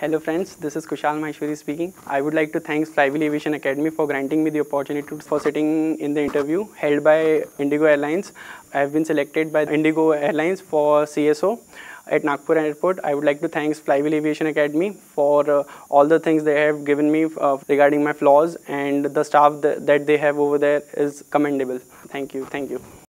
Hello friends, this is Kushal Mahishuri speaking. I would like to thank Flywheel Aviation Academy for granting me the opportunity for sitting in the interview held by Indigo Airlines. I have been selected by Indigo Airlines for CSO at Nagpur Airport. I would like to thank Flywheel Aviation Academy for all the things they have given me regarding my flaws, and the staff that they have over there is commendable. Thank you.